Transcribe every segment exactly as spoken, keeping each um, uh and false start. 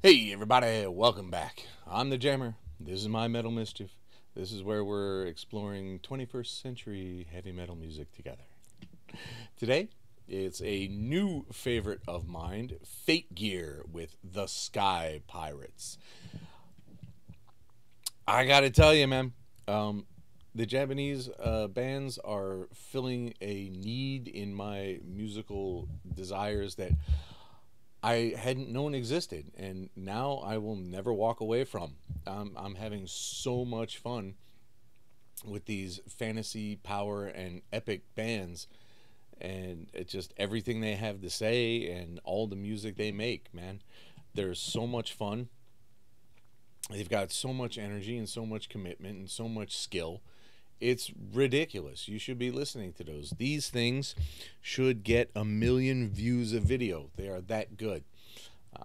Hey everybody, welcome back. I'm the Jammer. This is my Metal Mischief. This is where we're exploring twenty-first century heavy metal music together. Today, it's a new favorite of mine, Fate Gear with the Sky Pirates. I gotta tell you, man, um, the Japanese uh, bands are filling a need in my musical desires that I hadn't known existed, and now I will never walk away from. Um, I'm having so much fun with these fantasy, power, and epic bands, and it's just everything they have to say and all the music they make, man. They're so much fun. They've got so much energy and so much commitment and so much skill. It's ridiculous. You should be listening to those. These things should get a million views a video. They are that good.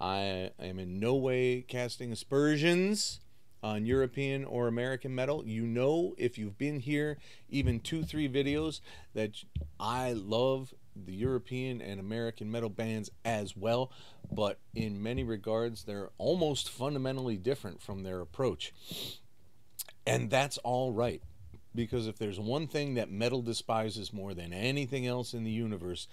I am in no way casting aspersions on European or American metal. You know, if you've been here even two, three videos, that I love the European and American metal bands as well. But in many regards, they're almost fundamentally different from their approach. And that's all right. Because if there's one thing that metal despises more than anything else in the universe,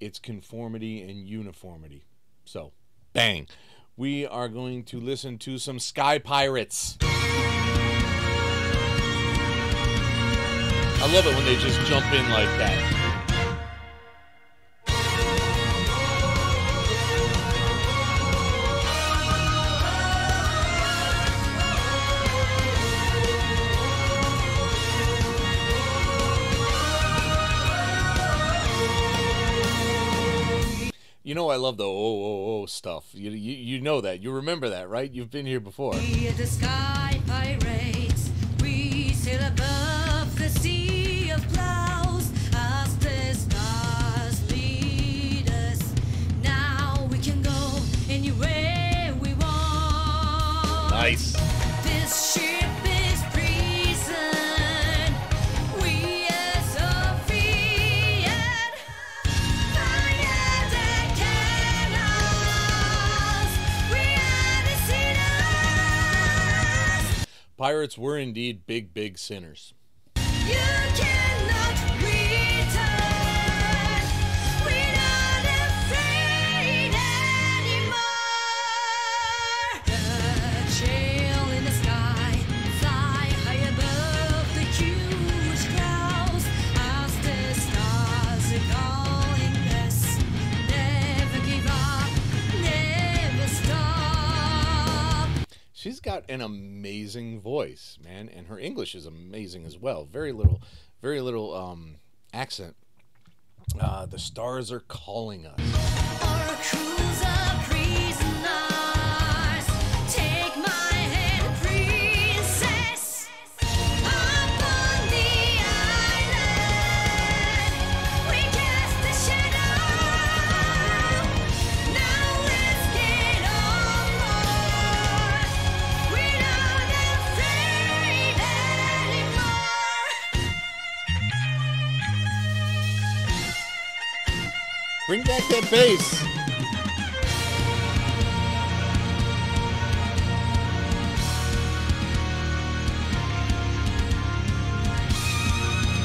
it's conformity and uniformity. So, bang. We are going to listen to some Sky Pirates. I love it when they just jump in like that. You know I love the oh oh oh stuff. You, you you know that. You remember that, right? You've been here before. We are the Sky Pirates. We sail above the sea of clouds as the stars lead us. Now we can go anywhere we want. Nice. This ship. Pirates were indeed big, big sinners. You cannot return. We're not afraid anymore. The sail in the sky, fly high above the huge clouds. As the stars are calling us, never give up, never stop. She's got an amazing voice, man, and her English is amazing as well. Very little, very little um, accent. Uh, the stars are calling us. Our crews are prisoners. Take my hand, princess, upon the island. We cast the shadow. Now let's get on board. Bring back that bass.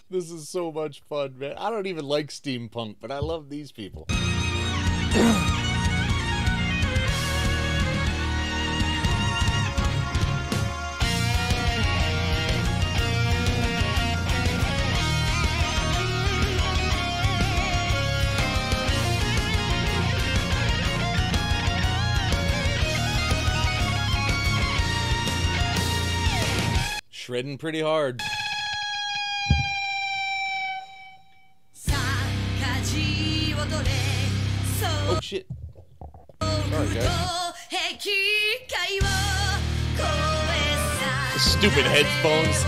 This is so much fun, man. I don't even like steampunk, but I love these people. Shredding pretty hard. Oh shit. Sorry, guys. Stupid headphones.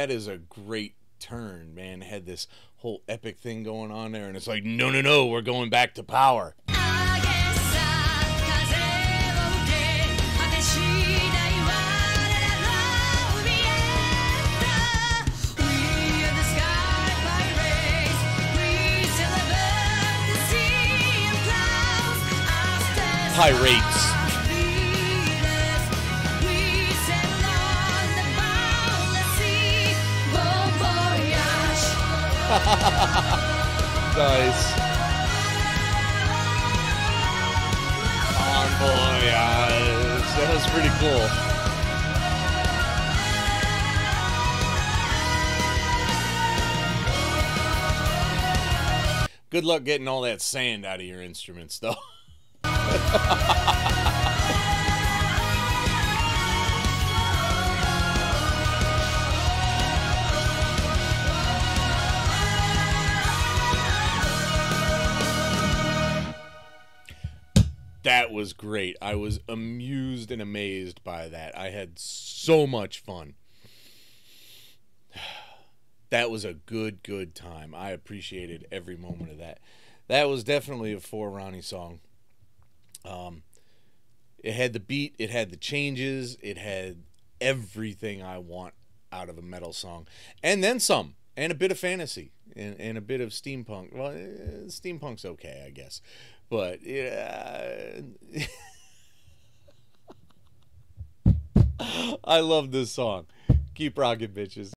that is a great turn, man. Had this whole epic thing going on there, and it's like, no, no, no, we're going back to power. Pirates. Nice. Bon voyage. That was pretty cool. Good luck getting all that sand out of your instruments, though. That was great. I was amused and amazed by that. I had so much fun. That was a good, good time. I appreciated every moment of that. That was definitely a for Ronnie song. Um, it had the beat, it had the changes, it had everything I want out of a metal song. And then some, and a bit of fantasy, and, and a bit of steampunk. Well, uh, steampunk's okay, I guess. But, yeah. I love this song. Keep rocking, bitches.